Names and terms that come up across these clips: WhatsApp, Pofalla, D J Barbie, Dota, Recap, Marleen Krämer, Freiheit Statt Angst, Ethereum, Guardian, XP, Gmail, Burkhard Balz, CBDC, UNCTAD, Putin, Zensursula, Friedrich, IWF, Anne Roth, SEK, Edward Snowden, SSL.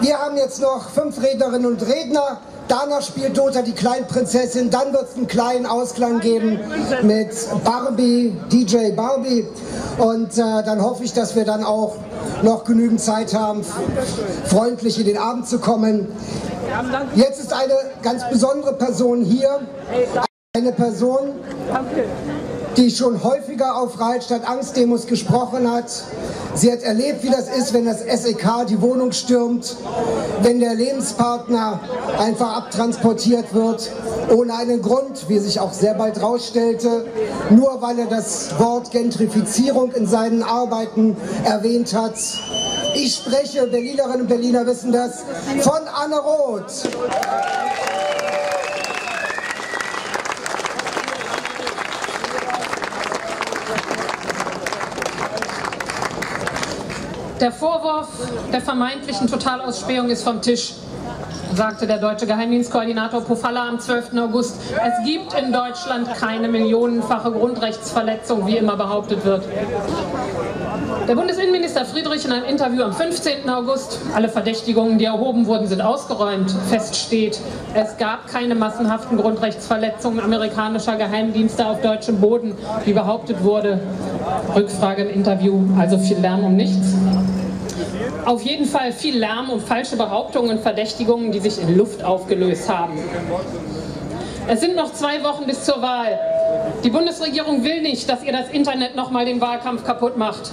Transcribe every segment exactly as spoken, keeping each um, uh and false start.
Wir haben jetzt noch fünf Rednerinnen und Redner. Danach spielt Dota die Kleinprinzessin. Dann wird es einen kleinen Ausklang geben mit Barbie, D J Barbie. Und äh, dann hoffe ich, dass wir dann auch noch genügend Zeit haben, freundlich in den Abend zu kommen. Jetzt ist eine ganz besondere Person hier. Eine Person, die schon häufiger auf Freiheit statt Angstdemos gesprochen hat. Sie hat erlebt, wie das ist, wenn das S E K die Wohnung stürmt, wenn der Lebenspartner einfach abtransportiert wird, ohne einen Grund, wie sich auch sehr bald rausstellte, nur weil er das Wort Gentrifizierung in seinen Arbeiten erwähnt hat. Ich spreche, Berlinerinnen und Berliner wissen das, von Anne Roth. Der Vorwurf der vermeintlichen Totalausspähung ist vom Tisch, sagte der deutsche Geheimdienstkoordinator Pofalla am zwölften August. Es gibt in Deutschland keine millionenfache Grundrechtsverletzung, wie immer behauptet wird. Der Bundesinnenminister Friedrich in einem Interview am fünfzehnten August, alle Verdächtigungen, die erhoben wurden, sind ausgeräumt. Fest steht, es gab keine massenhaften Grundrechtsverletzungen amerikanischer Geheimdienste auf deutschem Boden, wie behauptet wurde. Rückfrage im Interview, also viel Lärm um nichts. Auf jeden Fall viel Lärm um falsche Behauptungen und Verdächtigungen, die sich in Luft aufgelöst haben. Es sind noch zwei Wochen bis zur Wahl. Die Bundesregierung will nicht, dass ihr das Internet nochmal den Wahlkampf kaputt macht.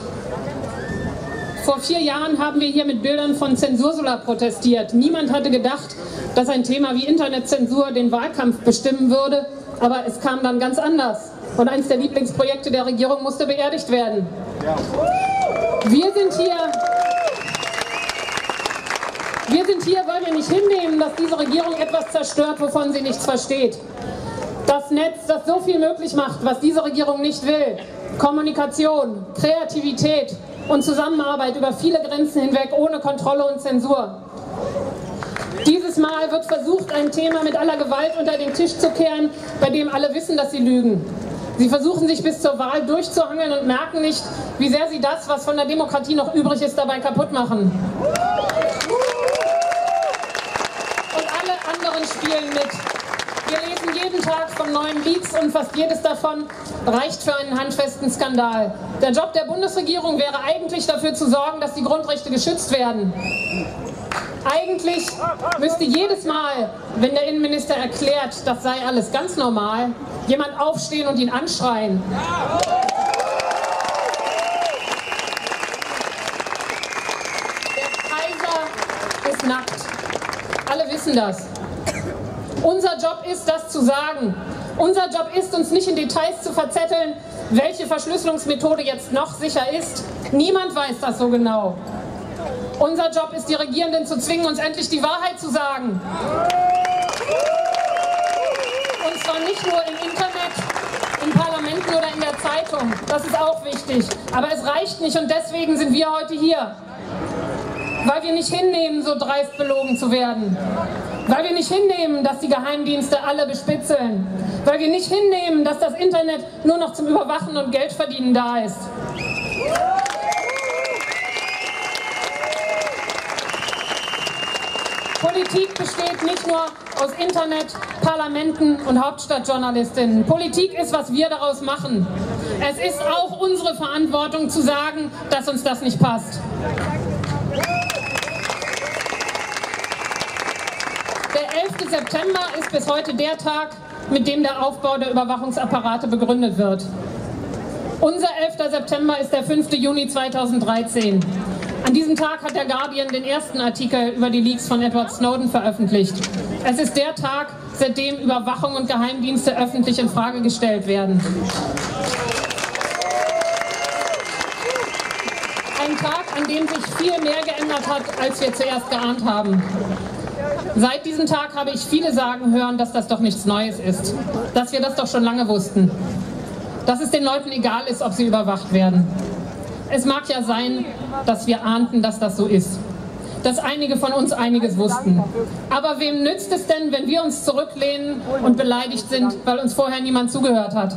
Vor vier Jahren haben wir hier mit Bildern von Zensursula protestiert. Niemand hatte gedacht, dass ein Thema wie Internetzensur den Wahlkampf bestimmen würde, aber es kam dann ganz anders. Und eins der Lieblingsprojekte der Regierung musste beerdigt werden. Wir sind hier... Wir sind hier, weil wir nicht hinnehmen, dass diese Regierung etwas zerstört, wovon sie nichts versteht. Das Netz, das so viel möglich macht, was diese Regierung nicht will. Kommunikation, Kreativität und Zusammenarbeit über viele Grenzen hinweg ohne Kontrolle und Zensur. Dieses Mal wird versucht, ein Thema mit aller Gewalt unter den Tisch zu kehren, bei dem alle wissen, dass sie lügen. Sie versuchen sich bis zur Wahl durchzuhangeln und merken nicht, wie sehr sie das, was von der Demokratie noch übrig ist, dabei kaputt machen. Spielen mit. Wir lesen jeden Tag von neuen Leaks und fast jedes davon reicht für einen handfesten Skandal. Der Job der Bundesregierung wäre eigentlich dafür zu sorgen, dass die Grundrechte geschützt werden. Eigentlich müsste jedes Mal, wenn der Innenminister erklärt, das sei alles ganz normal, jemand aufstehen und ihn anschreien. Der Kaiser ist nackt. Alle wissen das. Unser Job ist, das zu sagen. Unser Job ist, uns nicht in Details zu verzetteln, welche Verschlüsselungsmethode jetzt noch sicher ist. Niemand weiß das so genau. Unser Job ist, die Regierenden zu zwingen, uns endlich die Wahrheit zu sagen. Und zwar nicht nur im Internet, in Parlamenten oder in der Zeitung. Das ist auch wichtig. Aber es reicht nicht und deswegen sind wir heute hier. Weil wir nicht hinnehmen, so dreist belogen zu werden. Weil wir nicht hinnehmen, dass die Geheimdienste alle bespitzeln. Weil wir nicht hinnehmen, dass das Internet nur noch zum Überwachen und Geldverdienen da ist. Politik besteht nicht nur aus Internet, Parlamenten und Hauptstadtjournalistinnen. Politik ist, was wir daraus machen. Es ist auch unsere Verantwortung zu sagen, dass uns das nicht passt. Der elfte September ist bis heute der Tag, mit dem der Aufbau der Überwachungsapparate begründet wird. Unser elfter September ist der fünfte Juni zweitausenddreizehn. An diesem Tag hat der Guardian den ersten Artikel über die Leaks von Edward Snowden veröffentlicht. Es ist der Tag, seitdem Überwachung und Geheimdienste öffentlich in Frage gestellt werden. Ein Tag, an dem sich viel mehr geändert hat, als wir zuerst geahnt haben. Seit diesem Tag habe ich viele sagen hören, dass das doch nichts Neues ist. Dass wir das doch schon lange wussten. Dass es den Leuten egal ist, ob sie überwacht werden. Es mag ja sein, dass wir ahnten, dass das so ist. Dass einige von uns einiges wussten. Aber wem nützt es denn, wenn wir uns zurücklehnen und beleidigt sind, weil uns vorher niemand zugehört hat?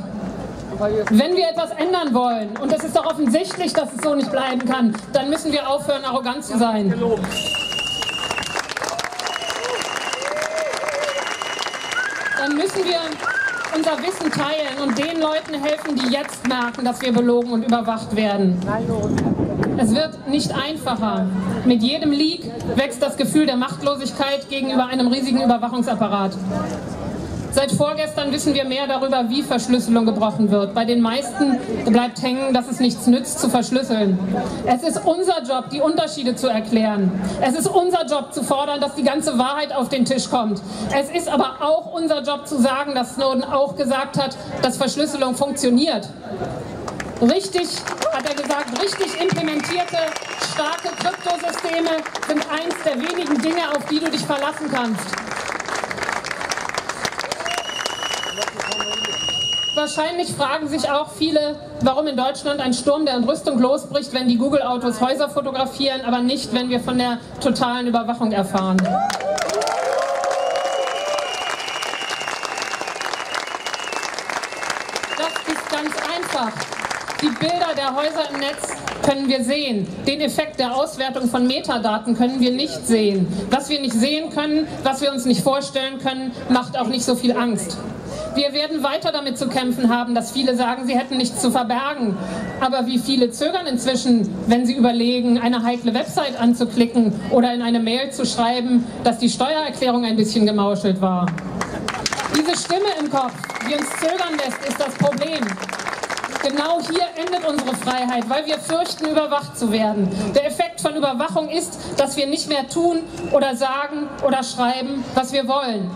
Wenn wir etwas ändern wollen, und es ist doch offensichtlich, dass es so nicht bleiben kann, dann müssen wir aufhören, arrogant zu sein. müssen wir unser Wissen teilen und den Leuten helfen, die jetzt merken, dass wir belogen und überwacht werden. Es wird nicht einfacher. Mit jedem Leak wächst das Gefühl der Machtlosigkeit gegenüber einem riesigen Überwachungsapparat. Seit vorgestern wissen wir mehr darüber, wie Verschlüsselung gebrochen wird. Bei den meisten bleibt hängen, dass es nichts nützt, zu verschlüsseln. Es ist unser Job, die Unterschiede zu erklären. Es ist unser Job, zu fordern, dass die ganze Wahrheit auf den Tisch kommt. Es ist aber auch unser Job, zu sagen, dass Snowden auch gesagt hat, dass Verschlüsselung funktioniert. Richtig, hat er gesagt, richtig implementierte, starke Kryptosysteme sind eins der wenigen Dinge, auf die du dich verlassen kannst. Wahrscheinlich fragen sich auch viele, warum in Deutschland ein Sturm der Entrüstung losbricht, wenn die Google-Autos Häuser fotografieren, aber nicht, wenn wir von der totalen Überwachung erfahren. Das ist ganz einfach. Die Bilder der Häuser im Netz können wir sehen. Den Effekt der Auswertung von Metadaten können wir nicht sehen. Was wir nicht sehen können, was wir uns nicht vorstellen können, macht auch nicht so viel Angst. Wir werden weiter damit zu kämpfen haben, dass viele sagen, sie hätten nichts zu verbergen. Aber wie viele zögern inzwischen, wenn sie überlegen, eine heikle Website anzuklicken oder in eine Mail zu schreiben, dass die Steuererklärung ein bisschen gemauschelt war. Diese Stimme im Kopf, die uns zögern lässt, ist das Problem. Genau hier endet unsere Freiheit, weil wir fürchten, überwacht zu werden. Der Effekt von Überwachung ist, dass wir nicht mehr tun oder sagen oder schreiben, was wir wollen.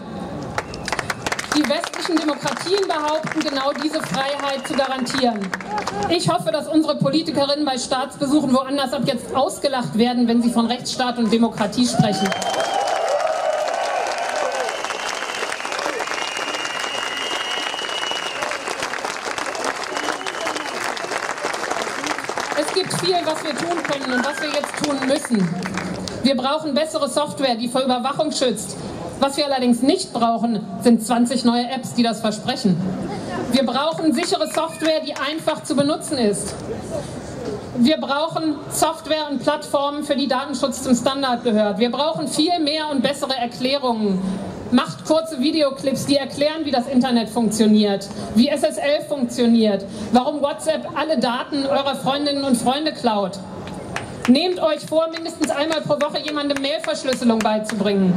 Die westlichen Demokratien behaupten, genau diese Freiheit zu garantieren. Ich hoffe, dass unsere Politikerinnen bei Staatsbesuchen woanders ab jetzt ausgelacht werden, wenn sie von Rechtsstaat und Demokratie sprechen. Es gibt viel, was wir tun können und was wir jetzt tun müssen. Wir brauchen bessere Software, die vor Überwachung schützt. Was wir allerdings nicht brauchen, sind zwanzig neue Apps, die das versprechen. Wir brauchen sichere Software, die einfach zu benutzen ist. Wir brauchen Software und Plattformen, für die Datenschutz zum Standard gehört. Wir brauchen viel mehr und bessere Erklärungen. Macht kurze Videoclips, die erklären, wie das Internet funktioniert, wie S S L funktioniert, warum WhatsApp alle Daten eurer Freundinnen und Freunde klaut. Nehmt euch vor, mindestens einmal pro Woche jemandem Mailverschlüsselung beizubringen.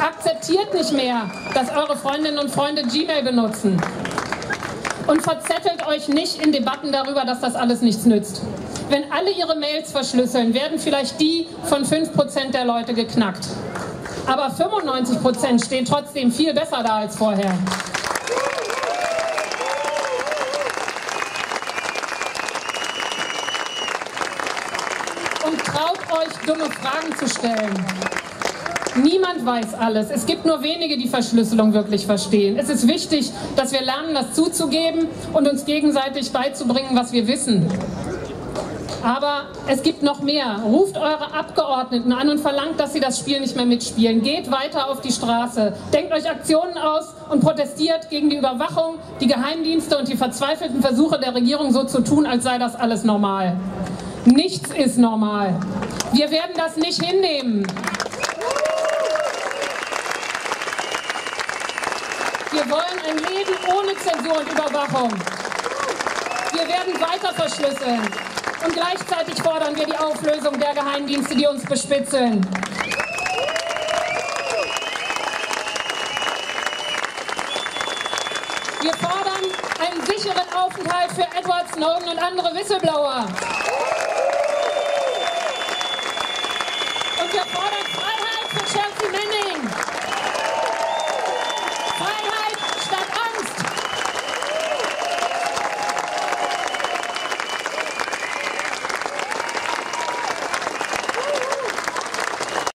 Akzeptiert nicht mehr, dass eure Freundinnen und Freunde Gmail benutzen. Und verzettelt euch nicht in Debatten darüber, dass das alles nichts nützt. Wenn alle ihre Mails verschlüsseln, werden vielleicht die von fünf Prozent der Leute geknackt. Aber fünfundneunzig Prozent stehen trotzdem viel besser da als vorher. Und traut euch, dumme Fragen zu stellen. Niemand weiß alles. Es gibt nur wenige, die Verschlüsselung wirklich verstehen. Es ist wichtig, dass wir lernen, das zuzugeben und uns gegenseitig beizubringen, was wir wissen. Aber es gibt noch mehr. Ruft eure Abgeordneten an und verlangt, dass sie das Spiel nicht mehr mitspielen. Geht weiter auf die Straße. Denkt euch Aktionen aus und protestiert gegen die Überwachung, die Geheimdienste und die verzweifelten Versuche der Regierung, so zu tun, als sei das alles normal. Nichts ist normal. Wir werden das nicht hinnehmen. Wir wollen ein Leben ohne Zensur und Überwachung. Wir werden weiter verschlüsseln. Und gleichzeitig fordern wir die Auflösung der Geheimdienste, die uns bespitzeln. Wir fordern einen sicheren Aufenthalt für Edward Snowden und andere Whistleblower. Und wir fordern